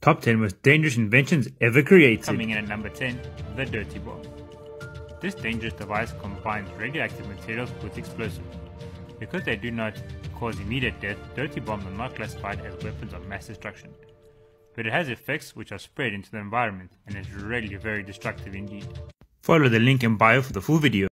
Top 10 most dangerous inventions ever created. Coming in at number 10, the dirty bomb. This dangerous device combines radioactive materials with explosives. Because they do not cause immediate death, dirty bombs are not classified as weapons of mass destruction. But it has effects which are spread into the environment and is really very destructive indeed. Follow the link in bio for the full video.